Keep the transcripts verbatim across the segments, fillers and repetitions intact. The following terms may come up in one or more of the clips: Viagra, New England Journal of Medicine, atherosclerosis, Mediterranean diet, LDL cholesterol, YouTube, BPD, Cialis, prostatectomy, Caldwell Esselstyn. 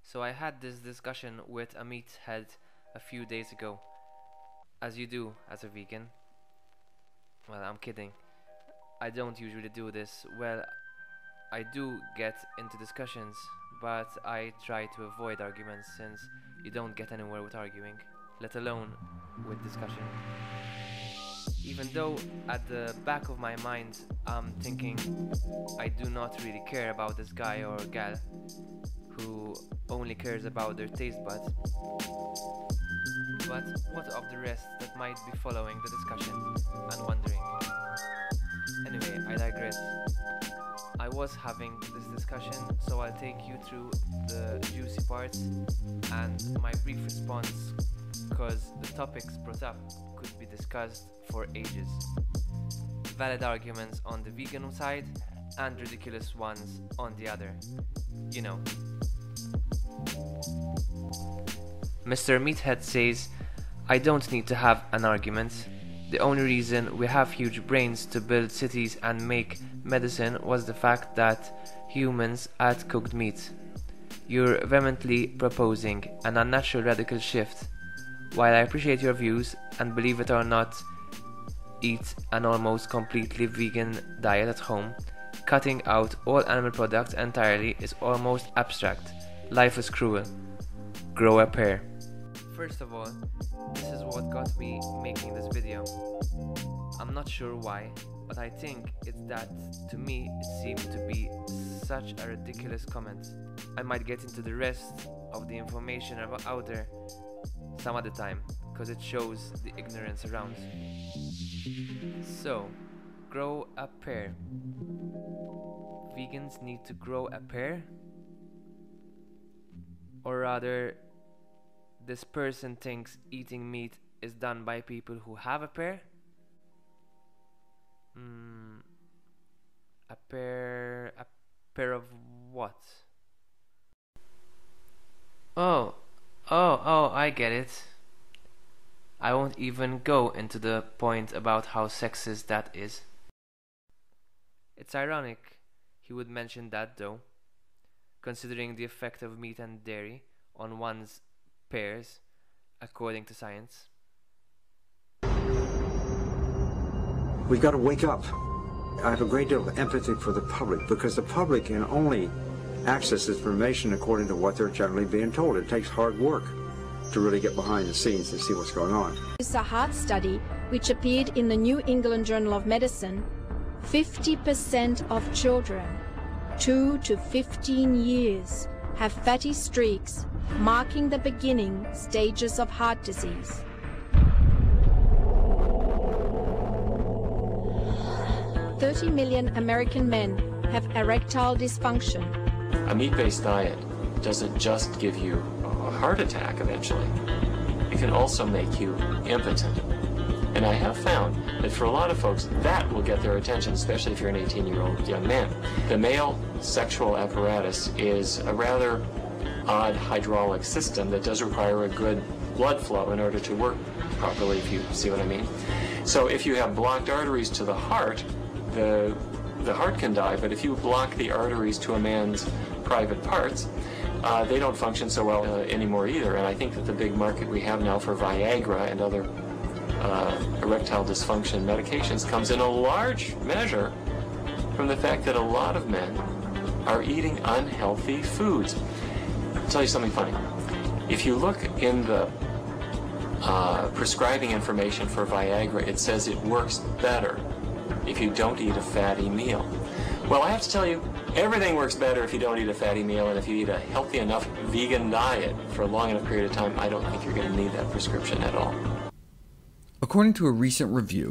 So I had this discussion with a meathead a few days ago, as you do as a vegan. Well, I'm kidding, I don't usually do this. Well, I do get into discussions, but I try to avoid arguments since you don't get anywhere with arguing, let alone with discussion. Even though at the back of my mind I'm thinking I do not really care about this guy or gal who only cares about their taste buds, but what of the rest that might be following the discussion and wondering? Anyway, I digress. I was having this discussion, so I'll take you through the juicy parts and my brief response, because the topics brought up could be discussed for ages. Valid arguments on the vegan side and ridiculous ones on the other, you know. Mister Meathead says, I don't need to have an argument. The only reason we have huge brains to build cities and make medicine was the fact that humans ate cooked meat. You're vehemently proposing an unnatural radical shift. While I appreciate your views, and believe it or not, eat an almost completely vegan diet at home, cutting out all animal products entirely is almost abstract. Life is cruel. Grow a pair. First of all, this is what got me making this video. I'm not sure why, but I think it's that to me it seemed to be such a ridiculous comment. I might get into the rest of the information out there some other time, because it shows the ignorance around. So, grow a pair. Vegans need to grow a pair? Or rather, this person thinks eating meat is done by people who have a pair? Mm, a pair... a pair of what? Oh, oh, oh, I get it. I won't even go into the point about how sexist that is. It's ironic he would mention that though, considering the effect of meat and dairy on one's pairs, according to science. We've got to wake up. I have a great deal of empathy for the public, because the public can only access this information according to what they're generally being told. It takes hard work to really get behind the scenes and see what's going on. This is a heart study which appeared in the New England Journal of Medicine. fifty percent of children two to fifteen years have fatty streaks, marking the beginning stages of heart disease. thirty million American men have erectile dysfunction. A meat-based diet doesn't just give you a heart attack eventually. It can also make you impotent. And I have found that for a lot of folks, that will get their attention, especially if you're an eighteen-year-old young man. The male sexual apparatus is a rather odd hydraulic system that does require a good blood flow in order to work properly, if you see what I mean. So if you have blocked arteries to the heart, the, the heart can die, but if you block the arteries to a man's private parts, Uh, they don't function so well uh, anymore either, and I think that the big market we have now for Viagra and other uh, erectile dysfunction medications comes in a large measure from the fact that a lot of men are eating unhealthy foods. I'll tell you something funny. If you look in the uh, prescribing information for Viagra, it says it works better if you don't eat a fatty meal. Well, I have to tell you, everything works better if you don't eat a fatty meal, and if you eat a healthy enough vegan diet for a long enough period of time, I don't think you're going to need that prescription at all. According to a recent review,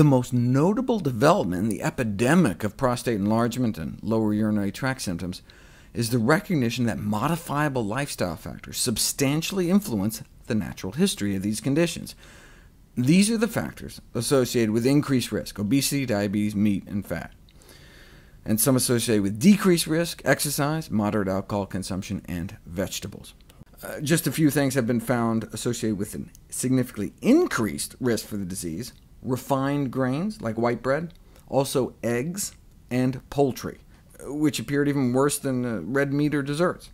the most notable development in the epidemic of prostate enlargement and lower urinary tract symptoms is the recognition that modifiable lifestyle factors substantially influence the natural history of these conditions. These are the factors associated with increased risk: obesity, diabetes, meat, and fat, and some associated with decreased risk: exercise, moderate alcohol consumption, and vegetables. Uh, just a few things have been found associated with a significantly increased risk for the disease: refined grains like white bread, also eggs, and poultry, which appeared even worse than red meat or desserts.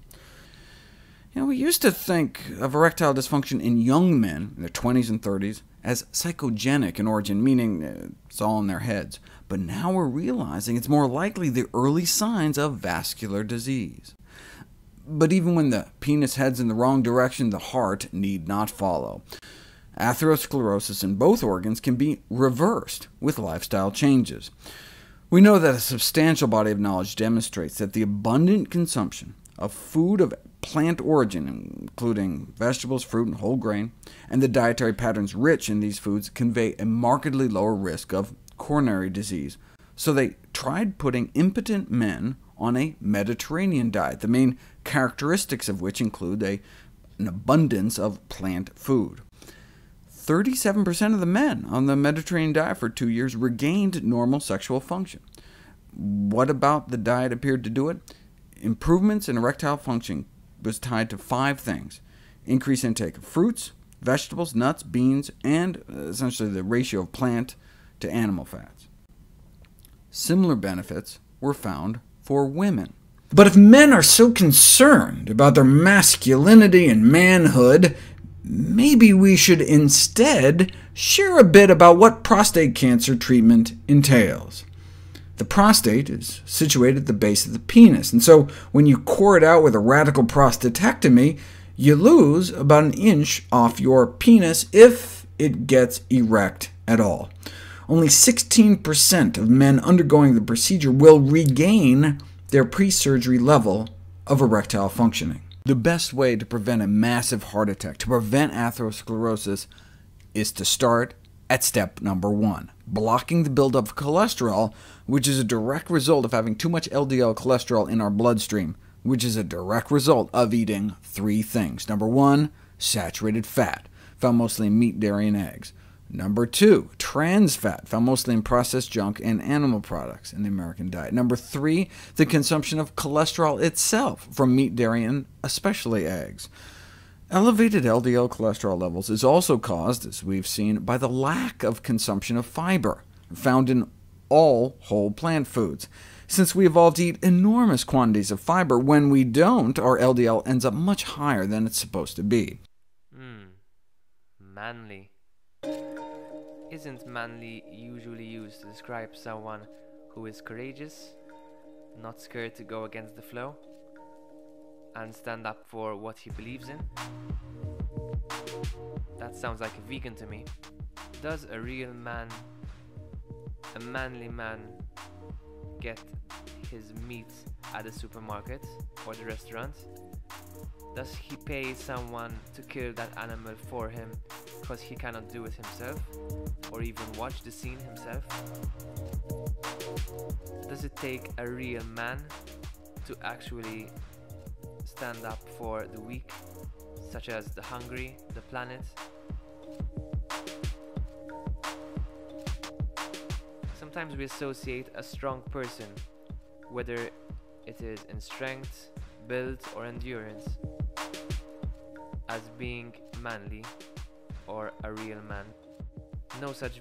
You know, we used to think of erectile dysfunction in young men in their twenties and thirties as psychogenic in origin, meaning it's all in their heads. But now we're realizing it's more likely the early signs of vascular disease. But even when the penis heads in the wrong direction, the heart need not follow. Atherosclerosis in both organs can be reversed with lifestyle changes. We know that a substantial body of knowledge demonstrates that the abundant consumption of food of plant origin, including vegetables, fruit, and whole grain, and the dietary patterns rich in these foods convey a markedly lower risk of coronary disease. So they tried putting impotent men on a Mediterranean diet, the main characteristics of which include a, an abundance of plant food. thirty-seven percent of the men on the Mediterranean diet for two years regained normal sexual function. What about the diet appeared to do it? Improvements in erectile function was tied to five things: increased intake of fruits, vegetables, nuts, beans, and essentially the ratio of plant to animal fats. Similar benefits were found for women. But if men are so concerned about their masculinity and manhood, maybe we should instead share a bit about what prostate cancer treatment entails. The prostate is situated at the base of the penis, and so when you core it out with a radical prostatectomy, you lose about an inch off your penis if it gets erect at all. Only sixteen percent of men undergoing the procedure will regain their pre-surgery level of erectile functioning. The best way to prevent a massive heart attack, to prevent atherosclerosis, is to start at step number one, blocking the buildup of cholesterol, which is a direct result of having too much L D L cholesterol in our bloodstream, which is a direct result of eating three things. Number one, saturated fat, found mostly in meat, dairy, and eggs. Number two, trans fat, found mostly in processed junk and animal products in the American diet. Number three, the consumption of cholesterol itself from meat, dairy, and especially eggs. Elevated L D L cholesterol levels is also caused, as we've seen, by the lack of consumption of fiber, found in all whole plant foods. Since we evolved to eat enormous quantities of fiber, when we don't, our L D L ends up much higher than it's supposed to be. Hmm, manly. Isn't manly usually used to describe someone who is courageous, not scared to go against the flow, and stand up for what he believes in? That sounds like a vegan to me. Does a real man, a manly man, get his meat at the supermarket or the restaurant? Does he pay someone to kill that animal for him because he cannot do it himself, or even watch the scene himself? Does it take a real man to actually stand up for the weak, such as the hungry, the planet? Sometimes we associate a strong person, whether it is in strength, build, or endurance, as being manly or a real man. No such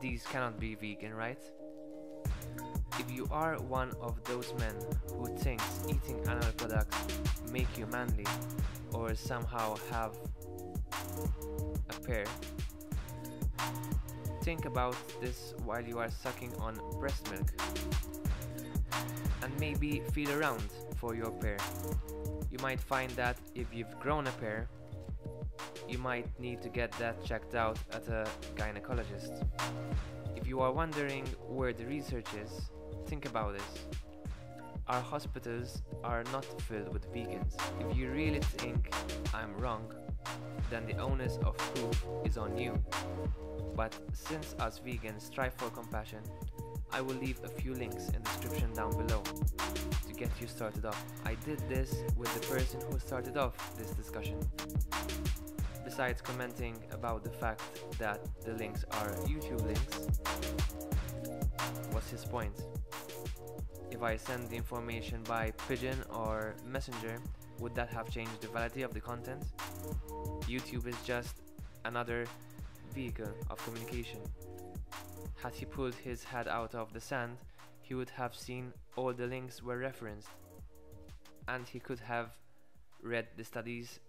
these cannot be vegan, right? If you are one of those men who thinks eating animal products make you manly, or somehow have a pair, think about this while you are sucking on breast milk, and maybe feel around for your pair. You might find that if you've grown a pair, you might need to get that checked out at a gynecologist. If you are wondering where the research is, think about this. Our hospitals are not filled with vegans. If you really think I'm wrong, then the onus of proof is on you. But since us vegans strive for compassion, I will leave a few links in the description down below to get you started off. I did this with the person who started off this discussion. Besides commenting about the fact that the links are YouTube links, what's his point? If I send the information by pigeon or messenger, would that have changed the validity of the content? YouTube is just another vehicle of communication. Had he pulled his head out of the sand, he would have seen all the links were referenced, and he could have read the studies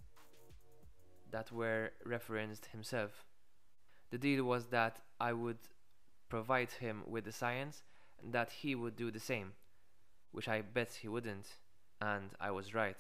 that were referenced himself. The deal was that I would provide him with the science and that he would do the same, which I bet he wouldn't, and I was right.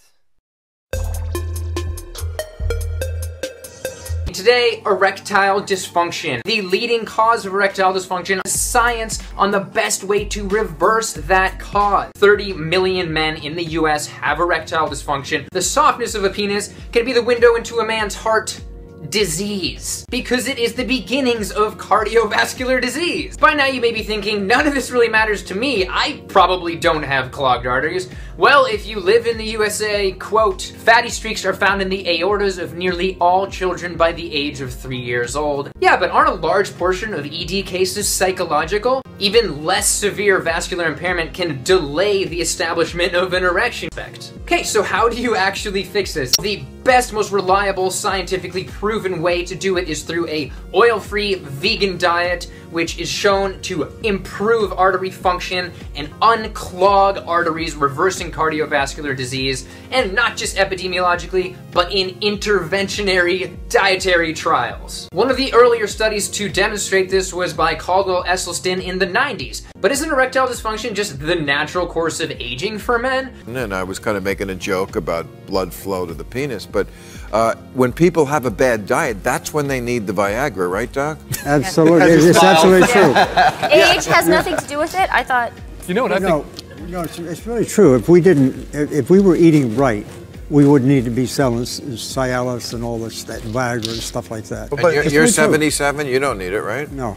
Today, erectile dysfunction. The leading cause of erectile dysfunction, science on the best way to reverse that cause. thirty million men in the U S have erectile dysfunction. The softness of a penis can be the window into a man's heart disease, because it is the beginnings of cardiovascular disease. By now you may be thinking, none of this really matters to me, I probably don't have clogged arteries. Well, if you live in the U S A, quote, fatty streaks are found in the aortas of nearly all children by the age of three years old. Yeah, but aren't a large portion of E D cases psychological? Even less severe vascular impairment can delay the establishment of an erection defect. Okay, so how do you actually fix this? The best, most reliable, scientifically proven way to do it is through a oil-free vegan diet, which is shown to improve artery function and unclog arteries, reversing cardiovascular disease, and not just epidemiologically, but in interventionary dietary trials. One of the earlier studies to demonstrate this was by Caldwell Esselstyn in the nineties. But isn't erectile dysfunction just the natural course of aging for men? And then I was kind of making a joke about blood flow to the penis, but uh, when people have a bad diet, that's when they need the Viagra, right, Doc? Absolutely. It's absolutely true. Yeah. Age has nothing to do with it, I thought. You know what I no, think? No, it's, it's really true. If we didn't, if we were eating right, we wouldn't need to be selling Cialis and all this, that Viagra and stuff like that. Well, but you're, you're really seventy-seven, true. You don't need it, right? No.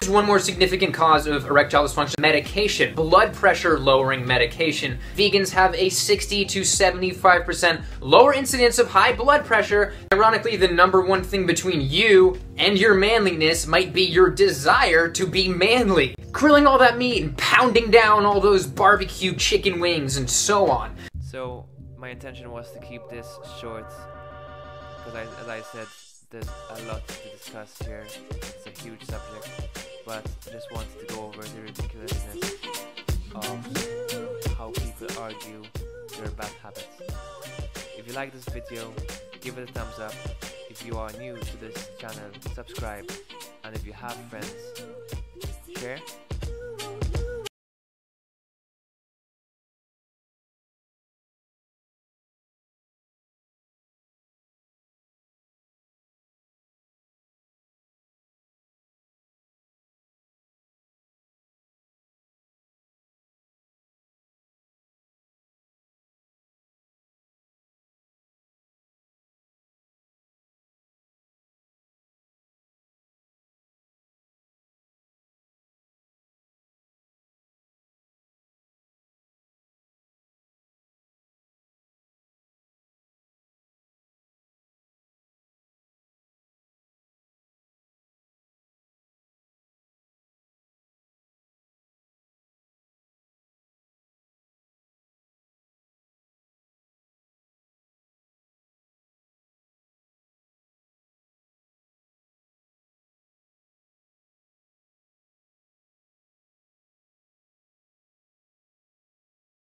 There's one more significant cause of erectile dysfunction, medication, blood pressure lowering medication. Vegans have a sixty to seventy-five percent lower incidence of high blood pressure. Ironically, the number one thing between you and your manliness might be your desire to be manly. Grilling all that meat and pounding down all those barbecue chicken wings and so on. So my intention was to keep this short, because I, as I said, there's a lot to discuss here. It's a huge subject, but I just wanted to go over the ridiculousness of how people argue their bad habits. If you like this video, give it a thumbs up. If you are new to this channel, subscribe. And if you have friends, share.